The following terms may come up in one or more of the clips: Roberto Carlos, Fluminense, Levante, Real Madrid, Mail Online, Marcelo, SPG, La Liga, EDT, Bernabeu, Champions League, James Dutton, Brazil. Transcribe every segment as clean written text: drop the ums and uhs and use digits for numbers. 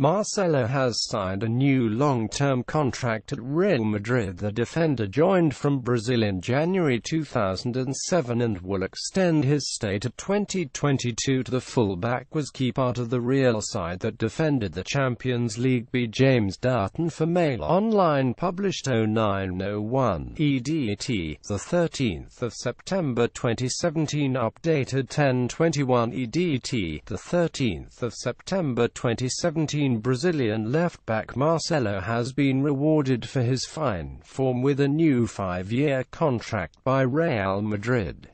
Marcelo has signed a new long-term contract at Real Madrid. The defender joined from Brazil in January 2007 and will extend his stay to 2022. The fullback was key part of the Real side that defended the Champions League by James Dutton for Mail Online published 0901 EDT, the 13th of September 2017, updated 1021 EDT, the 13th of September 2017. Brazilian left-back Marcelo has been rewarded for his fine form with a new 5-year contract by Real Madrid.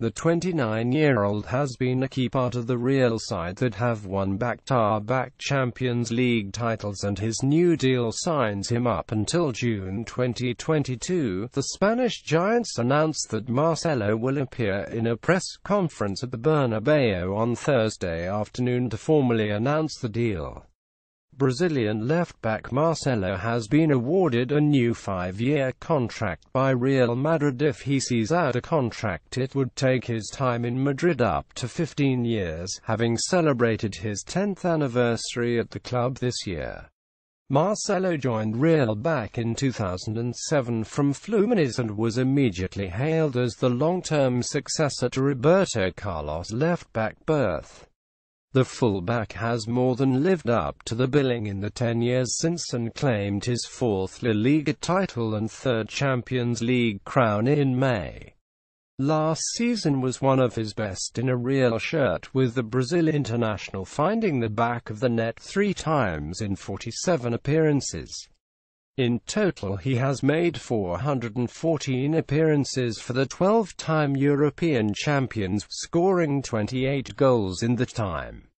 The 29-year-old has been a key part of the Real side that have won back-to-back Champions League titles, and his new deal signs him up until June 2022. The Spanish giants announced that Marcelo will appear in a press conference at the Bernabeu on Thursday afternoon to formally announce the deal. Brazilian left-back Marcelo has been awarded a new 5-year contract by Real Madrid. If he sees out a contract, it would take his time in Madrid up to 15 years, having celebrated his 10th anniversary at the club this year. Marcelo joined Real back in 2007 from Fluminense and was immediately hailed as the long-term successor to Roberto Carlos' left-back berth. The fullback has more than lived up to the billing in the 10 years since and claimed his 4th La Liga title and 3rd Champions League crown in May. Last season was one of his best in a Real shirt, with the Brazil international finding the back of the net 3 times in 47 appearances. In total he has made 414 appearances for the 12-time European champions, scoring 28 goals in the time.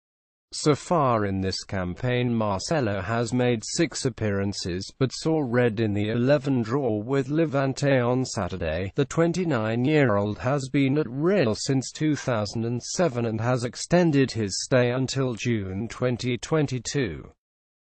So far in this campaign Marcelo has made 6 appearances, but saw red in the 11 draw with Levante on Saturday. The 29-year-old has been at Real since 2007 and has extended his stay until June 2022.